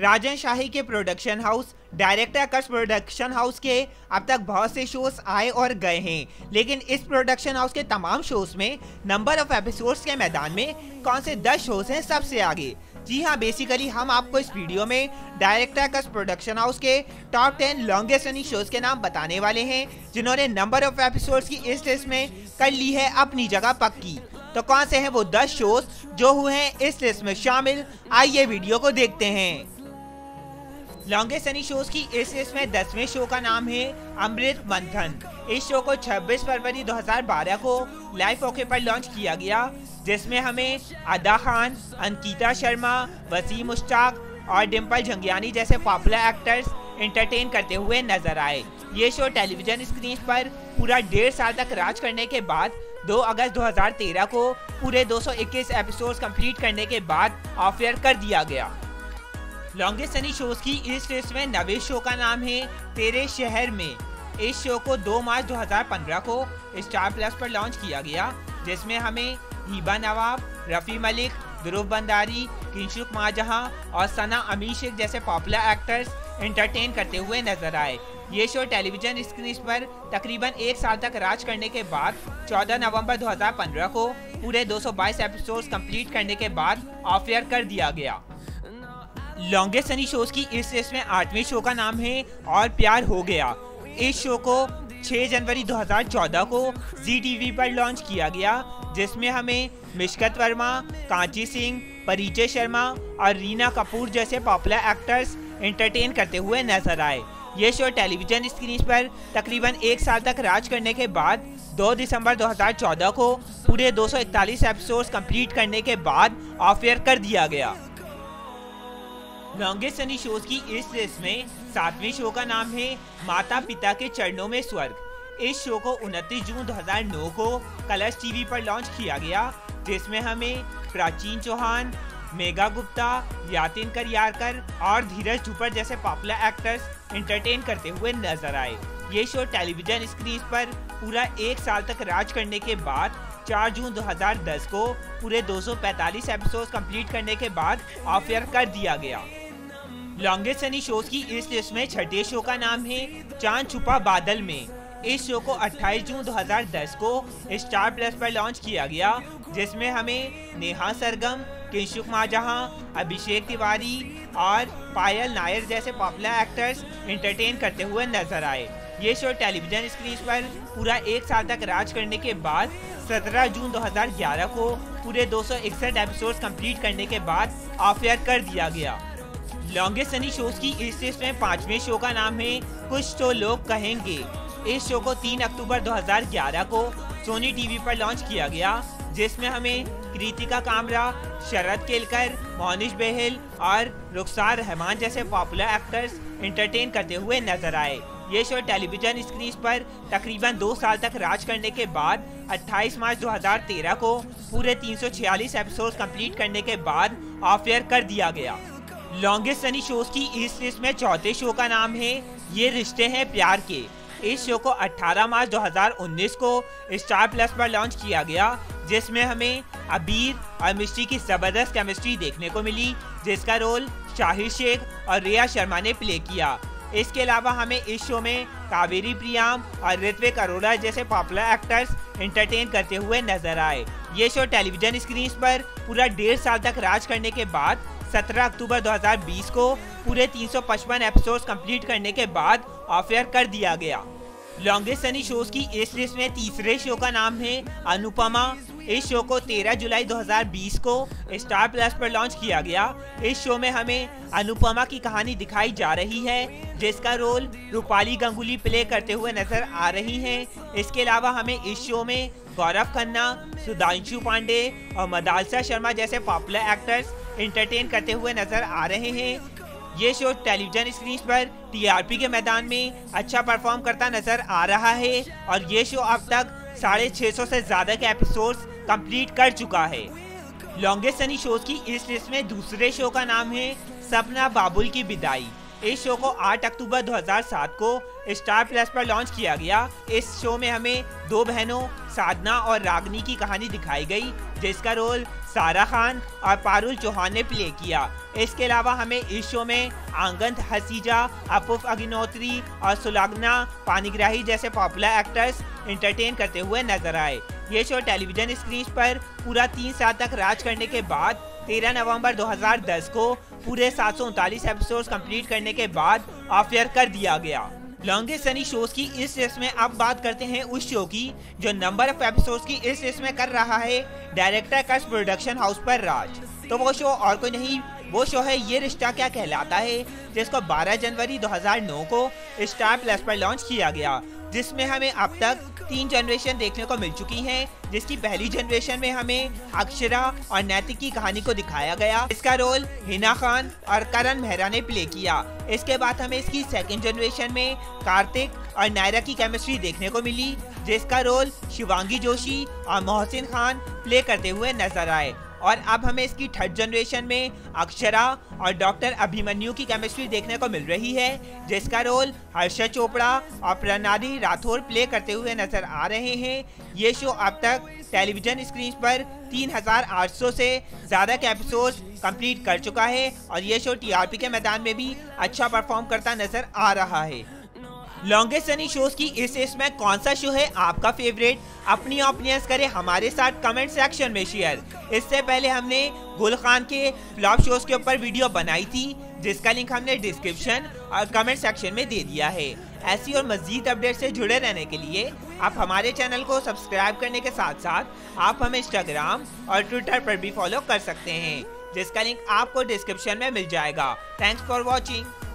राजन शाही के production house director कस production house के अब तक बहुत से शोज आए और गए हैं, लेकिन इस प्रोडक्शन हाउस के तमाम शोज में नंबर ऑफ एपिसोड्स के मैदान में कौन से 10 शोज हैं सबसे आगे। जी हाँ, बेसिकली हम आपको इस वीडियो में डायरेक्टर कस प्रोडक्शन हाउस के टॉप 10 लॉन्गेस्ट रनिंग शोज के नाम बताने वाले हैं, जिन्होंने नंबर ऑफ एपिसोड्स की इस लिस्ट में कर ली है अपनी जगह पक्की। तो कौन से हैं वो 10 शोज जो हुए हैं इस लिस्ट में शामिल? आइए वीडियो को देखते हैं। लॉन्गेस्ट रनिंग शोज की इस लिस्ट में 10वें शो का नाम है अमृत मंथन। इस शो को 26 फरवरी 2012 को लाइफ ओके पर लॉन्च किया गया, जिसमें हमें अदा खान, अंकिता शर्मा, वसीम मुश्ताक और डिम्पल झंगियानी जैसे पॉपुलर एक्टर्स एंटरटेन करते हुए नजर आए। ये शो टेलीविजन स्क्रीन पर पूरा 1.5 साल तक राज करने के बाद 2 अगस्त 2013 को पूरे 221 एपिसोड्स कंप्लीट करने के बाद ऑफ एयर कर दिया गया। लॉन्गेस्ट रनिंग शोज की इस लिस्ट में 9वें शो का नाम है तेरे शहर में। इस शो को 2 मार्च 2015 को स्टार प्लस पर लॉन्च किया गया, जिसमें हमें हीबा नवाब, रफ़ी मलिक, द्रुव बंदारी, किंशुक माजहा और सना अमीशेक जैसे पॉपुलर एक्टर्स एंटरटेन करते हुए नजर आए। ये शो टेलीविजन स्क्रीन पर तकरीबन 1 साल तक राज करने के बाद 14 नवंबर 2015 को पूरे 222 एपिसोड्स कंप्लीट करने के बाद ऑफ एयर कर दिया गया। लॉन्गेस्ट रनिंग शोज की इस लिस्ट में 8वें शो का नाम है और प्यार हो गया। इस शो को 6 जनवरी 2014 को ZTV पर लॉन्च किया गया, जिसमें हमें मिशकत वर्मा, कांची सिंह, परिचय शर्मा और रीना कपूर जैसे पॉपुलर एक्टर्स एंटरटेन करते हुए नजर आए। ये शो टेलीविजन स्क्रीन पर तकरीबन 1 साल तक राज करने के बाद 2 दिसंबर 2014 को पूरे 241 एपिसोड्स कंप्लीट करने के बाद ऑफ एयर कर दिया गया। लॉन्गेस्ट रनिंग शोज की इस लिस्ट में 7वें शो का नाम है माता पिता के चरणों में स्वर्ग। इस शो को 29 जून 2009 को कलर्स टीवी पर लॉन्च किया गया, जिसमें हमें प्राचीन चौहान, मेगा गुप्ता, यातिन करियारकर और धीरज झुपड़ जैसे पॉपुलर एक्टर्स एंटरटेन करते हुए नजर आए। ये शो टेलीविजन स्क्रीन पर पूरा 1 साल तक राज करने के बाद 4 जून 2010 को पूरे 245 एपिसोड कंप्लीट करने के बाद ऑफ एयर कर दिया गया। लॉन्गेस्ट रनिंग शोज की इस लिस्ट में 6ठे शो का नाम है चांद छुपा बादल में। इस शो को 28 जून 2010 को स्टार प्लस पर लॉन्च किया गया, जिसमें हमें नेहा सरगम, केशुक्मा जहां, अभिषेक तिवारी और पायल नायर जैसे पॉपुलर एक्टर्स एंटरटेन करते हुए नजर आए। ये शो टेलीविजन स्क्रीन पर पूरा 1 साल तक राज करने के बाद 17 जून 2011 को पूरे 261 एपिसोड्स कंप्लीट करने के बाद ऑफ एयर कर दिया गया। लॉन्गेस्ट रनिंग शोज की इस लिस्ट में 5वें शो का नाम है कुछ तो लोग कहेंगे। इस शो को 3 अक्टूबर 2011 को सोनी टीवी पर लॉन्च किया गया, जिसमें हमें कृतिका कामरा, शरद केलकर, मोनिश बहल और रुखसार रहमान जैसे पॉपुलर एक्टर्स एंटरटेन करते हुए नजर आए। ये शो टेलीविजन स्क्रीन पर तकरीबन 2 साल तक राज करने के बाद 28 मार्च 2013 को पूरे 346 एपिसोड कंप्लीट करने के बाद ऑफ एयर कर दिया गया। लॉन्गेस्ट रनिंग शोज की इस लिस्ट में 4ठे शो का नाम है ये रिश्ते हैं प्यार के। इस शो को 18 मार्च 2019 को स्टार प्लस पर लॉन्च किया गया, जिसमें हमें अबीर और मिश्री की जबरदस्त केमिस्ट्री देखने को मिली, जिसका रोल शाहिर शेख और रिया शर्मा ने प्ले किया। इसके अलावा हमें इस शो में कावेरी प्रियाम और ऋत्विक अरोड़ा जैसे पॉपुलर एक्टर्स एंटरटेन करते हुए नजर आए। ये शो टेलीविजन स्क्रीन पर पूरा 1.5 साल तक राज करने के बाद 17 अक्टूबर 2020 को पूरे 355 एपिसोड्स कंप्लीट करने के बाद ऑफ एयर कर दिया गया। लॉन्गेस्ट रनिंग शोज की इस लिस्ट में 3रे शो का नाम है अनुपमा। इस शो को 13 जुलाई 2020 को स्टार प्लस पर लॉन्च किया गया। इस शो में हमें अनुपमा की कहानी दिखाई जा रही है, जिसका रोल रूपाली गंगुली प्ले करते हुए नजर आ रही हैं। इसके अलावा हमें इस शो में गौरव खन्ना, सुधांशु पांडे और मदालसा शर्मा जैसे पॉपुलर एक्टर्स एंटरटेन करते हुए नजर आ रहे हैं। ये शो टेलीविजन स्क्रीन पर TRP के मैदान में अच्छा परफॉर्म करता नजर आ रहा है और ये शो अब तक 650 से ज्यादा के एपिसोड्स कंप्लीट कर चुका है। लॉन्गेस्ट रनिंग शोज की इस लिस्ट में 2रे शो का नाम है सपना बाबुल की विदाई। इस शो को 8 अक्टूबर 2007 को स्टार प्लस पर लॉन्च किया गया। इस शो में हमें दो बहनों साधना और रागनी की कहानी दिखाई गई, जिसका रोल सारा खान और पारुल चौहान ने प्ले किया। इसके अलावा हमें इस शो में आंगंत हसीजा, अपुफ अग्निहोत्री और सुलागना पानीग्राही जैसे पॉपुलर एक्टर्स इंटरटेन करते हुए नजर आए। ये शो टेलीविजन स्क्रीन पर पूरा 3 साल तक राज करने के बाद 13 नवंबर 2010 को पूरे 739 एपिसोड कंप्लीट करने के बाद ऑफ एयर कर दिया गया। लॉन्गेस्ट रनिंग शोज की इस लिस्ट में अब बात करते हैं उस शो की जो नंबर ऑफ एपिसोड की इस लिस्ट में कर रहा है डायरेक्टर कस प्रोडक्शन हाउस पर राज। तो वो शो और कोई नहीं, वो शो है ये रिश्ता क्या कहलाता है, जिसको 12 जनवरी 2009 को स्टार प्लस पर लॉन्च किया गया, जिसमें हमें अब तक 3 जनरेशन देखने को मिल चुकी हैं, जिसकी पहली जनरेशन में हमें अक्षरा और नैतिक की कहानी को दिखाया गया। इसका रोल हिना खान और करण मेहरा ने प्ले किया। इसके बाद हमें इसकी सेकंड जनरेशन में कार्तिक और नायरा की केमिस्ट्री देखने को मिली, जिसका रोल शिवांगी जोशी और मोहसिन खान प्ले करते हुए नजर आए। और अब हमें इसकी थर्ड जनरेशन में अक्षरा और डॉक्टर अभिमन्यु की केमिस्ट्री देखने को मिल रही है, जिसका रोल हर्षा चोपड़ा और प्रणाली राठौर प्ले करते हुए नजर आ रहे हैं। ये शो अब तक टेलीविजन स्क्रीन पर 3,800 से ज़्यादा के एपिसोड कंप्लीट कर चुका है और ये शो टीआरपी के मैदान में भी अच्छा परफॉर्म करता नजर आ रहा है। लॉन्गेस्ट रनिंग शोज की इस लिस्ट में कौन सा शो है आपका फेवरेट? अपनी ओपिनियंस करें हमारे साथ कमेंट सेक्शन में शेयर। इससे पहले हमने गुल खान के फ्लॉप शोज के ऊपर वीडियो बनाई थी, जिसका लिंक हमने डिस्क्रिप्शन और कमेंट सेक्शन में दे दिया है। ऐसी और मज़ीद अपडेट से जुड़े रहने के लिए आप हमारे चैनल को सब्सक्राइब करने के साथ साथ आप हमें इंस्टाग्राम और ट्विटर पर भी फॉलो कर सकते हैं, जिसका लिंक आपको डिस्क्रिप्शन में मिल जाएगा। Thanks for watching.